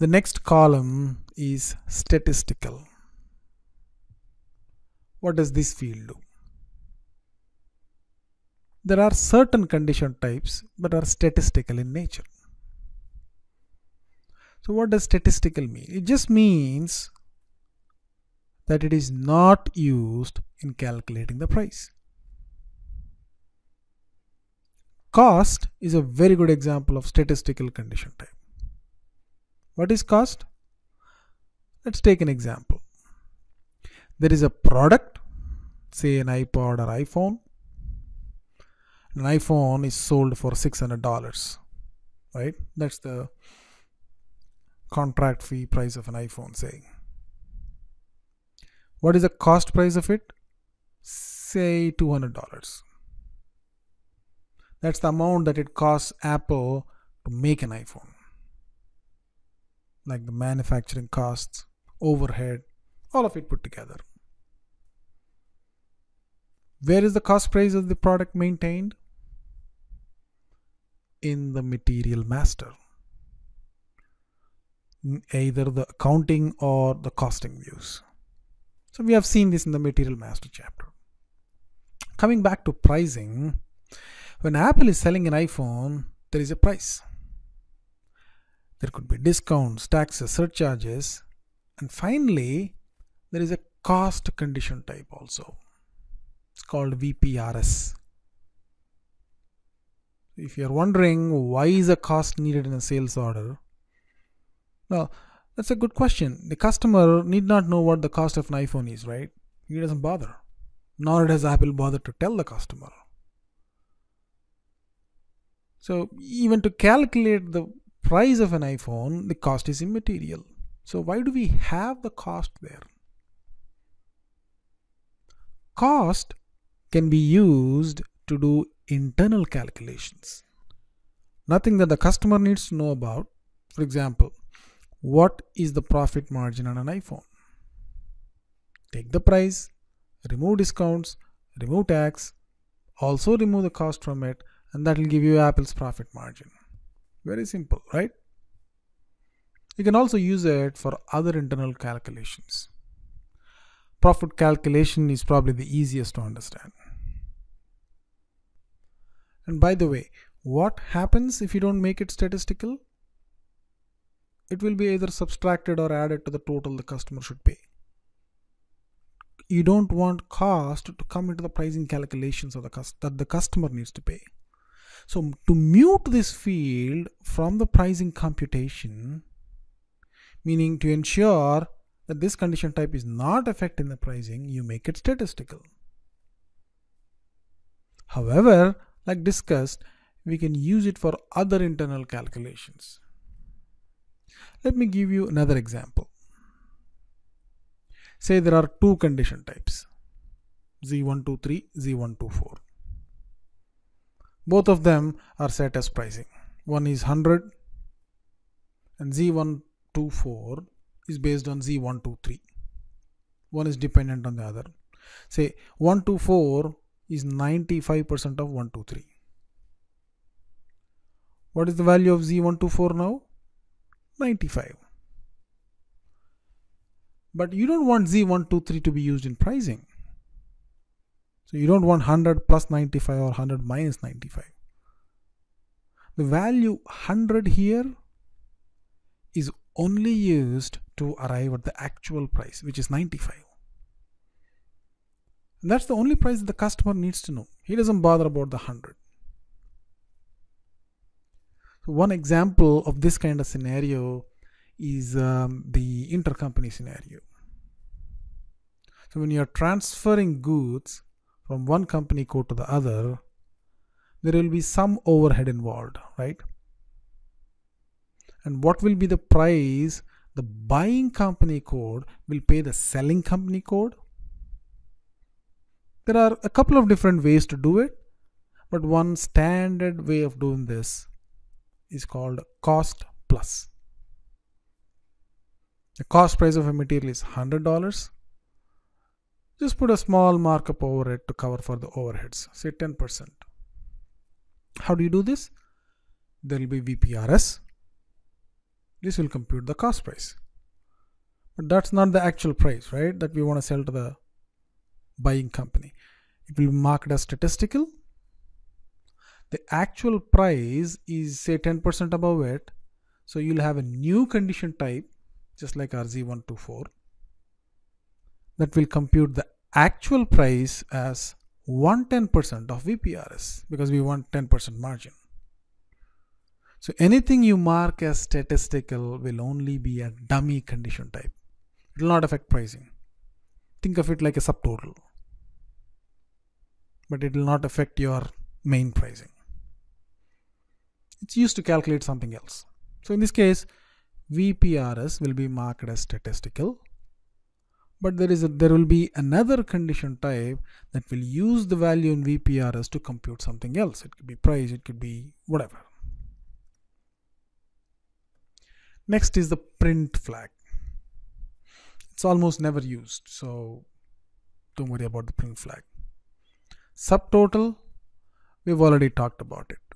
The next column is statistical. What does this field do? There are certain condition types that are statistical in nature. So what does statistical mean? It just means that it is not used in calculating the price. Cost is a very good example of statistical condition type. What is cost? Let's take an example. There is a product, say an iPod or iPhone. An iPhone is sold for $600, right? That's the contract fee price of an iPhone, say. What is the cost price of it? Say $200. That's the amount that it costs Apple to make an iPhone. Like the manufacturing costs, overhead, all of it put together. Where is the cost price of the product maintained? In the material master. Either the accounting or the costing views. So we have seen this in the material master chapter. Coming back to pricing, when Apple is selling an iPhone, there is a price. There could be discounts, taxes, surcharges, and finally there is a cost condition type also. It's called VPRS. If you're wondering why is a cost needed in a sales order, well, that's a good question. The customer need not know what the cost of an iPhone is, right? He doesn't bother. Nor does Apple bother to tell the customer. So even to calculate the price of an iPhone, the cost is immaterial. So why do we have the cost there? Cost can be used to do internal calculations. Nothing that the customer needs to know about. For example, what is the profit margin on an iPhone? Take the price, remove discounts, remove tax, also remove the cost from it, and that will give you Apple's profit margin. Very simple, right? You can also use it for other internal calculations. Profit calculation is probably the easiest to understand. And by the way, what happens if you don't make it statistical? It will be either subtracted or added to the total the customer should pay. You don't want cost to come into the pricing calculations of that the customer needs to pay. So to mute this field from the pricing computation, meaning to ensure that this condition type is not affecting the pricing, you make it statistical. However, like discussed, we can use it for other internal calculations. Let me give you another example. Say there are two condition types, Z123, Z124. Both of them are set as pricing. One is 100 and Z124 is based on Z123. One is dependent on the other. Say 124 is 95% of 123. What is the value of Z124 now? 95. But you don't want Z123 to be used in pricing. So you don't want 100 plus 95 or 100 minus 95. The value 100 here is only used to arrive at the actual price, which is 95. And that's the only price that the customer needs to know. He doesn't bother about the 100. So one example of this kind of scenario is the intercompany scenario. So when you're transferring goods from one company code to the other, there will be some overhead involved, right? And what will be the price the buying company code will pay the selling company code? There are a couple of different ways to do it, but one standard way of doing this is called cost plus. The cost price of a material is $100. Just put a small markup over it to cover for the overheads, say 10%. How do you do this? There will be VPRS. this will compute the cost price. But that's not the actual price, right, that we want to sell to the buying company. It will be marked as statistical. The actual price is say 10% above it. So you'll have a new condition type, just like RZ124, that will compute the actual price as 1/10% of VPRS, because we want 10% margin. So anything you mark as statistical will only be a dummy condition type. It will not affect pricing. Think of it like a subtotal, but it will not affect your main pricing. It's used to calculate something else. So in this case, VPRS will be marked as statistical, but there will be another condition type that will use the value in VPRS to compute something else. It could be price, it could be whatever. Next is the print flag. It's almost never used, so don't worry about the print flag. Subtotal, we've already talked about it.